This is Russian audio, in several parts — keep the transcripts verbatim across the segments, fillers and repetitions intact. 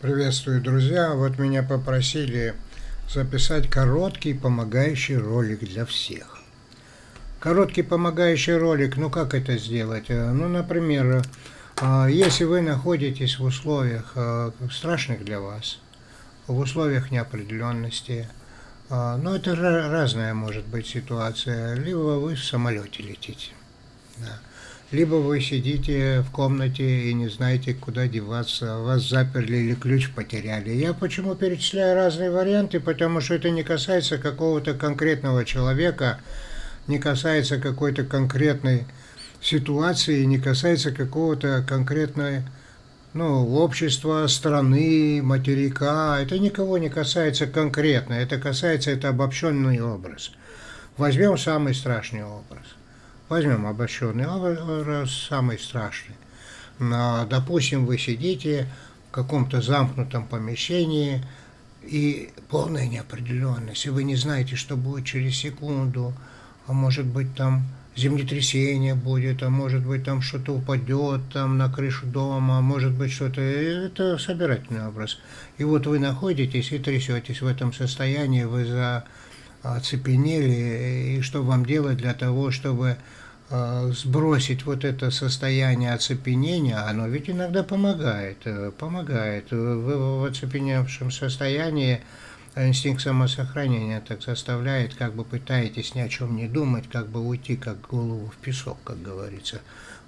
Приветствую, друзья! Вот меня попросили записать короткий помогающий ролик для всех. Короткий помогающий ролик, ну как это сделать? Ну, например, если вы находитесь в условиях страшных для вас, в условиях неопределенности, ну это разная может быть ситуация, либо вы в самолете летите, да. Либо вы сидите в комнате и не знаете, куда деваться, вас заперли или ключ потеряли. Я почему перечисляю разные варианты? Потому что это не касается какого-то конкретного человека, не касается какой-то конкретной ситуации, не касается какого-то конкретного, ну, общества, страны, материка. Это никого не касается конкретно, это касается, это обобщенный образ. Возьмем самый страшный образ. Возьмем обобщенный образ, самый страшный. Допустим, вы сидите в каком-то замкнутом помещении, и полная неопределенность, и вы не знаете, что будет через секунду, а может быть там землетрясение будет, а может быть там что-то упадет там на крышу дома, а может быть что-то... Это собирательный образ. И вот вы находитесь и трясетесь в этом состоянии, вы за... оцепенели, и что вам делать для того, чтобы э, сбросить вот это состояние оцепенения? Оно ведь иногда помогает, э, помогает. Вы в оцепеневшем состоянии, инстинкт самосохранения так заставляет, как бы пытаетесь ни о чем не думать, как бы уйти как голову в песок, как говорится,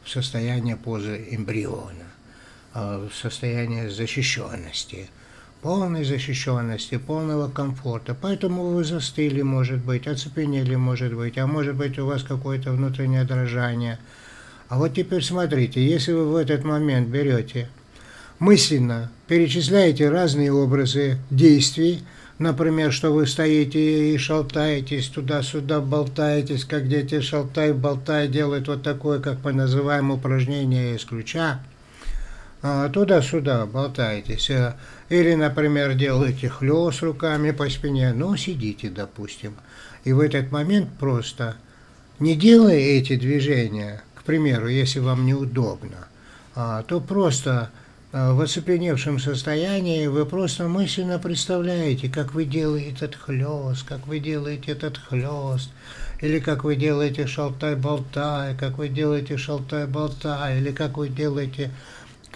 в состояние позы эмбриона, э, в состояние защищенности. Полной защищенности, полного комфорта. Поэтому вы застыли, может быть, оцепенели, может быть, а может быть у вас какое-то внутреннее дрожание. А вот теперь смотрите, если вы в этот момент берете, мысленно перечисляете разные образы действий, например, что вы стоите и шалтаетесь туда-сюда, болтаетесь, как дети шалтай-болтают, делают вот такое, как мы называем, упражнение из ключа, туда-сюда болтаетесь, или, например, делаете хлёст руками по спине, ну, сидите, допустим, и в этот момент просто не делая эти движения, к примеру, если вам неудобно, то просто в оцепеневшем состоянии вы просто мысленно представляете, как вы делаете этот хлёст, как вы делаете этот хлёст, или как вы делаете шалтай-болтай, как вы делаете шалтай-болтай, или как вы делаете...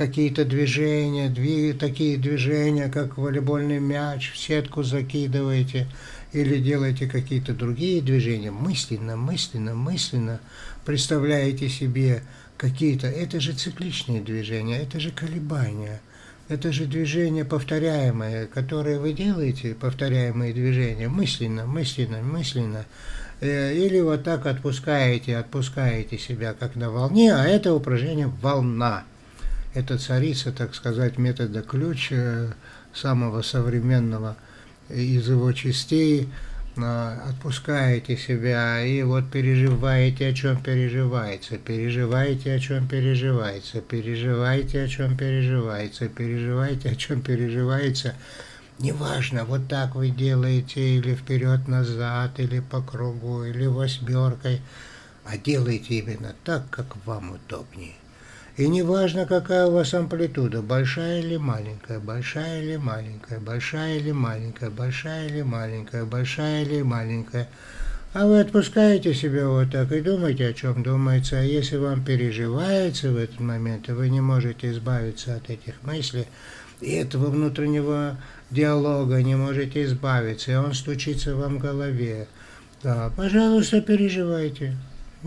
какие-то движения, дви, такие движения, как волейбольный мяч, в сетку закидываете или делаете какие-то другие движения, мысленно, мысленно, мысленно представляете себе какие-то, это же цикличные движения, это же колебания, это же движения повторяемые, которые вы делаете, повторяемые движения, мысленно, мысленно, мысленно, или вот так отпускаете, отпускаете себя как на волне, а это упражнение «волна». Это царица, так сказать, метода ключ, самого современного из его частей. Отпускаете себя и вот переживаете, о чем переживается, переживаете, о чем переживается, переживаете, о чем переживается, переживаете, о чем переживается. Неважно, вот так вы делаете, или вперед-назад, или по кругу, или восьмеркой, а делаете именно так, как вам удобнее. И не важно, какая у вас амплитуда, большая или маленькая, большая или маленькая, большая или маленькая, большая или маленькая, большая или маленькая. А вы отпускаете себя вот так и думаете, о чем думается. А если вам переживается в этот момент, и вы не можете избавиться от этих мыслей, и этого внутреннего диалога не можете избавиться, и он стучится вам в голове, да, пожалуйста, переживайте,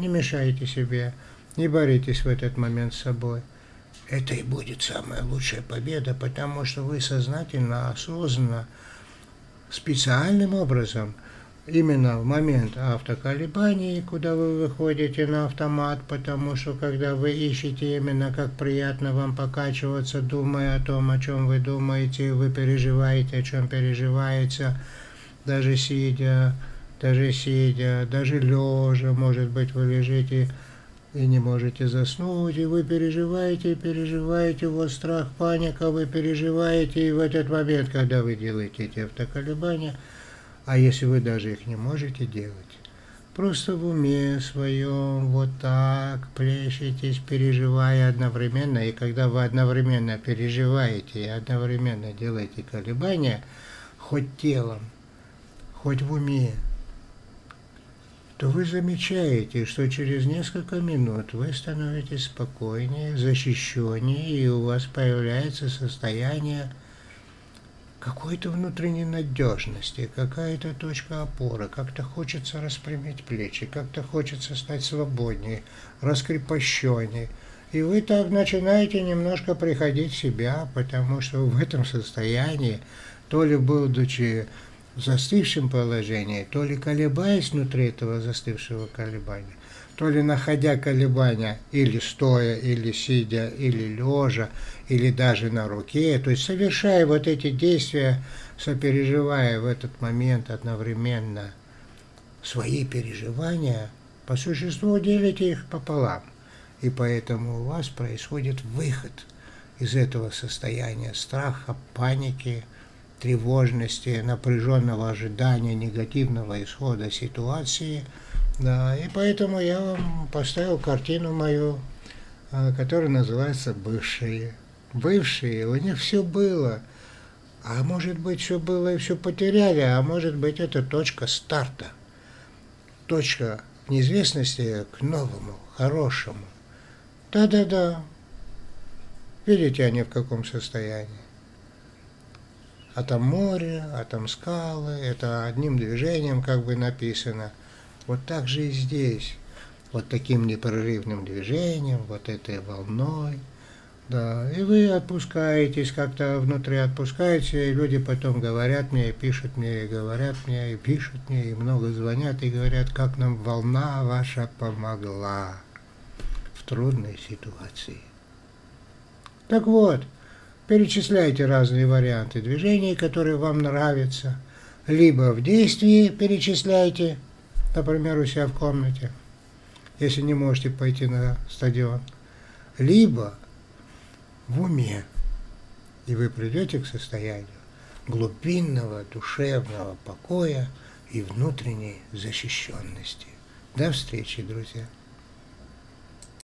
не мешайте себе. Не боритесь в этот момент с собой. Это и будет самая лучшая победа, потому что вы сознательно, осознанно, специальным образом, именно в момент автоколебаний, куда вы выходите на автомат, потому что когда вы ищете именно, как приятно вам покачиваться, думая о том, о чем вы думаете, вы переживаете, о чем переживается, даже сидя, даже сидя, даже лежа, может быть, вы лежите, и не можете заснуть, и вы переживаете, переживаете, вот страх, паника, вы переживаете, и в этот момент, когда вы делаете эти автоколебания, а если вы даже их не можете делать, Просто в уме своем вот так плещетесь, переживая одновременно. И когда вы одновременно переживаете и одновременно делаете колебания, хоть телом, хоть в уме, то вы замечаете, что через несколько минут вы становитесь спокойнее, защищеннее, и у вас появляется состояние какой-то внутренней надежности, какая-то точка опоры, как-то хочется распрямить плечи, как-то хочется стать свободнее, раскрепощеннее. И вы так начинаете немножко приходить в себя, потому что в этом состоянии, то ли будучи в застывшем положении, то ли колебаясь внутри этого застывшего колебания, то ли находя колебания или стоя, или сидя, или лежа, или даже на руке, то есть совершая вот эти действия, сопереживая в этот момент одновременно свои переживания, по существу делите их пополам. И поэтому у вас происходит выход из этого состояния страха, паники, тревожности, напряженного ожидания негативного исхода ситуации. Да, и поэтому я вам поставил картину мою, которая называется «Бывшие». Бывшие, у них все было, а может быть, все было и все потеряли, а может быть, это точка старта, точка неизвестности к новому, хорошему. Да-да-да, видите они в каком состоянии. А там море, а там скалы, это одним движением как бы написано. Вот так же и здесь, вот таким непрерывным движением, вот этой волной, да, и вы отпускаетесь, как-то внутри отпускаете, и люди потом говорят мне, и пишут мне, и говорят мне, и пишут мне, и много звонят, и говорят, как нам волна ваша помогла в трудной ситуации. Так вот, перечисляйте разные варианты движений, которые вам нравятся, либо в действии перечисляйте, например, у себя в комнате, если не можете пойти на стадион, либо в уме, и вы придете к состоянию глубинного душевного покоя и внутренней защищенности. До встречи, друзья!